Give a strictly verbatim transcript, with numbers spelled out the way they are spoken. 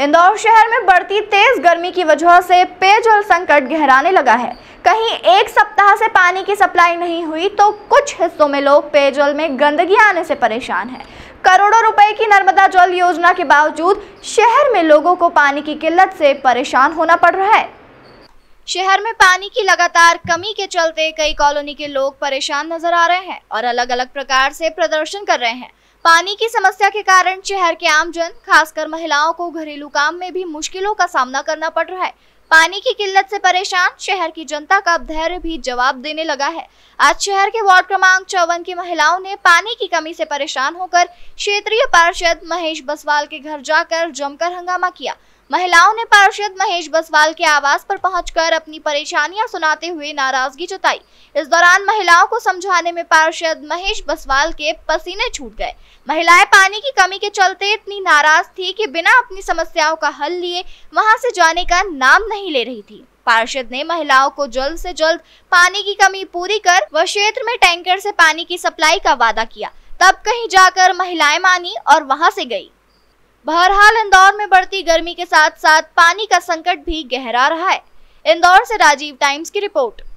इंदौर शहर में बढ़ती तेज गर्मी की वजह से पेयजल संकट गहराने लगा है। कहीं एक सप्ताह से पानी की सप्लाई नहीं हुई तो कुछ हिस्सों में लोग पेयजल में गंदगी आने से परेशान हैं। करोड़ों रुपए की नर्मदा जल योजना के बावजूद शहर में लोगों को पानी की किल्लत से परेशान होना पड़ रहा है। शहर में पानी की लगातार कमी के चलते कई कॉलोनी के लोग परेशान नजर आ रहे हैं और अलग अलग प्रकार से प्रदर्शन कर रहे हैं। पानी की समस्या के कारण शहर के आमजन, खासकर महिलाओं को घरेलू काम में भी मुश्किलों का सामना करना पड़ रहा है। पानी की किल्लत से परेशान शहर की जनता का अब धैर्य भी जवाब देने लगा है। आज शहर के वार्ड क्रमांक चौवन की महिलाओं ने पानी की कमी से परेशान होकर क्षेत्रीय पार्षद महेश बसवाल के घर जाकर जमकर हंगामा किया। महिलाओं ने पार्षद महेश बसवाल के आवास पर पहुंचकर अपनी परेशानियां सुनाते हुए नाराजगी जताई। इस दौरान महिलाओं को समझाने में पार्षद महेश बसवाल के पसीने छूट गए। महिलाएं पानी की कमी के चलते इतनी नाराज थी कि बिना अपनी समस्याओं का हल लिए वहां से जाने का नाम नहीं ले रही थी। पार्षद ने महिलाओं को जल्द से जल्द पानी की कमी पूरी कर व क्षेत्र में टैंकर से पानी की सप्लाई का वादा किया। तब कहीं जाकर महिलाएं मानी और वहां से गई। बहरहाल इंदौर में बढ़ती गर्मी के साथ साथ पानी का संकट भी गहरा रहा है। इंदौर से राजीव टाइम्स की रिपोर्ट।